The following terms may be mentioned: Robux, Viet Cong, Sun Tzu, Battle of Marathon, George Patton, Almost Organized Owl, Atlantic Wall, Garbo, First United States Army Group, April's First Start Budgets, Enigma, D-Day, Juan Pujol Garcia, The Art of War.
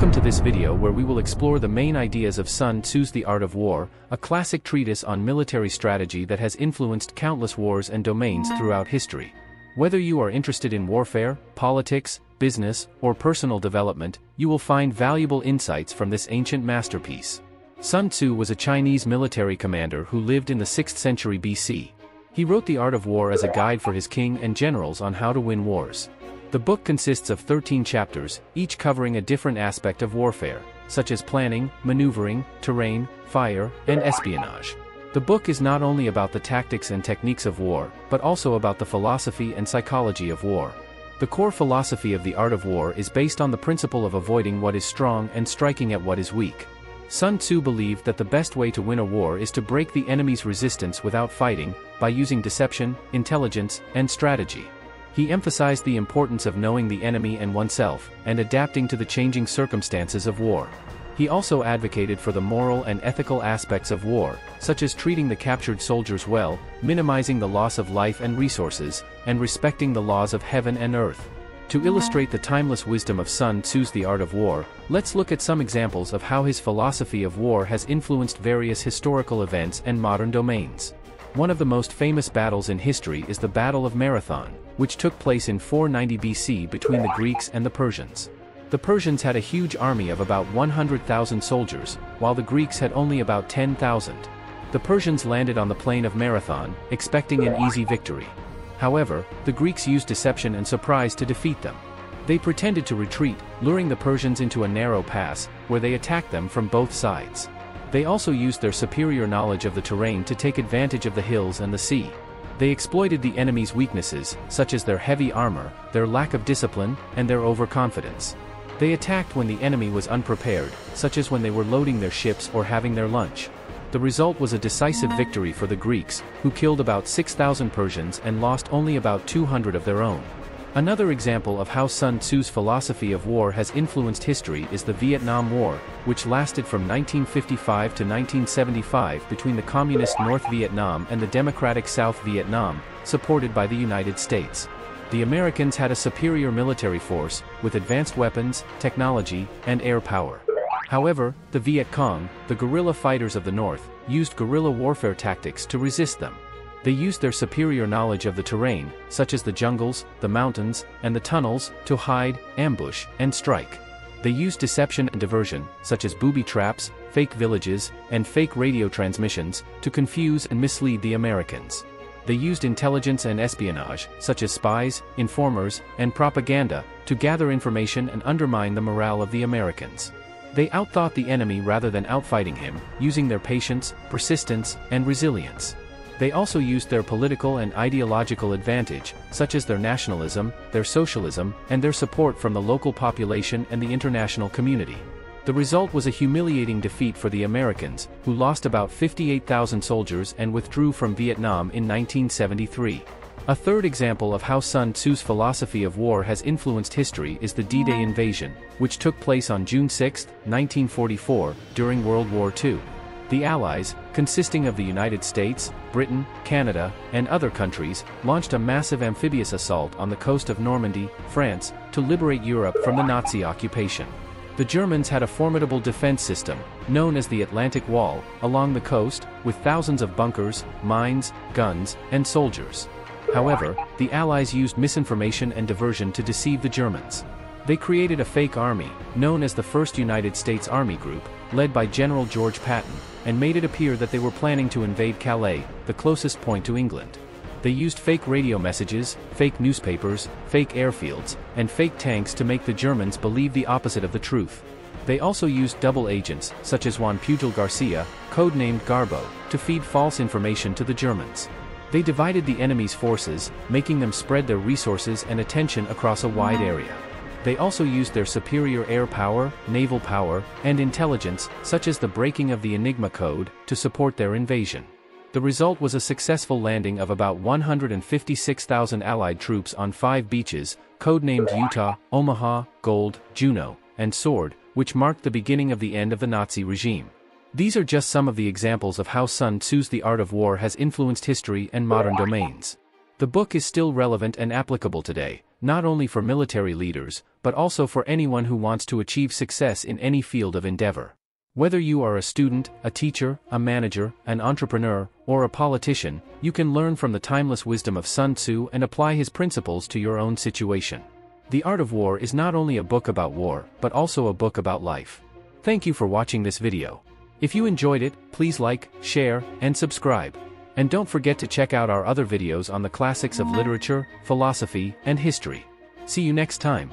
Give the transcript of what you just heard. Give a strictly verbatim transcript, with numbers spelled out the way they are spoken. Welcome to this video where we will explore the main ideas of Sun Tzu's The Art of War, a classic treatise on military strategy that has influenced countless wars and domains throughout history. Whether you are interested in warfare, politics, business, or personal development, you will find valuable insights from this ancient masterpiece. Sun Tzu was a Chinese military commander who lived in the sixth century B C. He wrote The Art of War as a guide for his king and generals on how to win wars. The book consists of thirteen chapters, each covering a different aspect of warfare, such as planning, maneuvering, terrain, fire, and espionage. The book is not only about the tactics and techniques of war, but also about the philosophy and psychology of war. The core philosophy of The Art of War is based on the principle of avoiding what is strong and striking at what is weak. Sun Tzu believed that the best way to win a war is to break the enemy's resistance without fighting, by using deception, intelligence, and strategy. He emphasized the importance of knowing the enemy and oneself, and adapting to the changing circumstances of war. He also advocated for the moral and ethical aspects of war, such as treating the captured soldiers well, minimizing the loss of life and resources, and respecting the laws of heaven and earth. To illustrate the timeless wisdom of Sun Tzu's The Art of War, let's look at some examples of how his philosophy of war has influenced various historical events and modern domains. One of the most famous battles in history is the Battle of Marathon, which took place in four ninety B C between the Greeks and the Persians. The Persians had a huge army of about one hundred thousand soldiers, while the Greeks had only about ten thousand. The Persians landed on the plain of Marathon, expecting an easy victory. However, the Greeks used deception and surprise to defeat them. They pretended to retreat, luring the Persians into a narrow pass, where they attacked them from both sides. They also used their superior knowledge of the terrain to take advantage of the hills and the sea. They exploited the enemy's weaknesses, such as their heavy armor, their lack of discipline, and their overconfidence. They attacked when the enemy was unprepared, such as when they were loading their ships or having their lunch. The result was a decisive victory for the Greeks, who killed about six thousand Persians and lost only about two hundred of their own. Another example of how Sun Tzu's philosophy of war has influenced history is the Vietnam War, which lasted from nineteen fifty-five to nineteen seventy-five between the Communist North Vietnam and the Democratic South Vietnam, supported by the United States. The Americans had a superior military force, with advanced weapons, technology, and air power. However, the Viet Cong, the guerrilla fighters of the North, used guerrilla warfare tactics to resist them. They used their superior knowledge of the terrain, such as the jungles, the mountains, and the tunnels, to hide, ambush, and strike. They used deception and diversion, such as booby traps, fake villages, and fake radio transmissions, to confuse and mislead the Americans. They used intelligence and espionage, such as spies, informers, and propaganda, to gather information and undermine the morale of the Americans. They outthought the enemy rather than outfighting him, using their patience, persistence, and resilience. They also used their political and ideological advantage, such as their nationalism, their socialism, and their support from the local population and the international community. The result was a humiliating defeat for the Americans, who lost about fifty-eight thousand soldiers and withdrew from Vietnam in nineteen seventy-three. A third example of how Sun Tzu's philosophy of war has influenced history is the D-Day invasion, which took place on June sixth, nineteen forty-four, during World War Two. The Allies, consisting of the United States, Britain, Canada, and other countries, launched a massive amphibious assault on the coast of Normandy, France, to liberate Europe from the Nazi occupation. The Germans had a formidable defense system, known as the Atlantic Wall, along the coast, with thousands of bunkers, mines, guns, and soldiers. However, the Allies used misinformation and diversion to deceive the Germans. They created a fake army, known as the First United States Army Group, led by General George Patton, and made it appear that they were planning to invade Calais, the closest point to England. They used fake radio messages, fake newspapers, fake airfields, and fake tanks to make the Germans believe the opposite of the truth. They also used double agents, such as Juan Pujol Garcia, codenamed Garbo, to feed false information to the Germans. They divided the enemy's forces, making them spread their resources and attention across a wide area. They also used their superior air power, naval power, and intelligence, such as the breaking of the Enigma code, to support their invasion. The result was a successful landing of about one hundred fifty-six thousand Allied troops on five beaches, codenamed Utah, Omaha, Gold, Juno, and Sword, which marked the beginning of the end of the Nazi regime. These are just some of the examples of how Sun Tzu's The Art of War has influenced history and modern domains. The book is still relevant and applicable today, not only for military leaders, but also for anyone who wants to achieve success in any field of endeavor. Whether you are a student, a teacher, a manager, an entrepreneur, or a politician, you can learn from the timeless wisdom of Sun Tzu and apply his principles to your own situation. The Art of War is not only a book about war, but also a book about life. Thank you for watching this video. If you enjoyed it, please like, share, and subscribe. And don't forget to check out our other videos on the classics of literature, philosophy, and history. See you next time.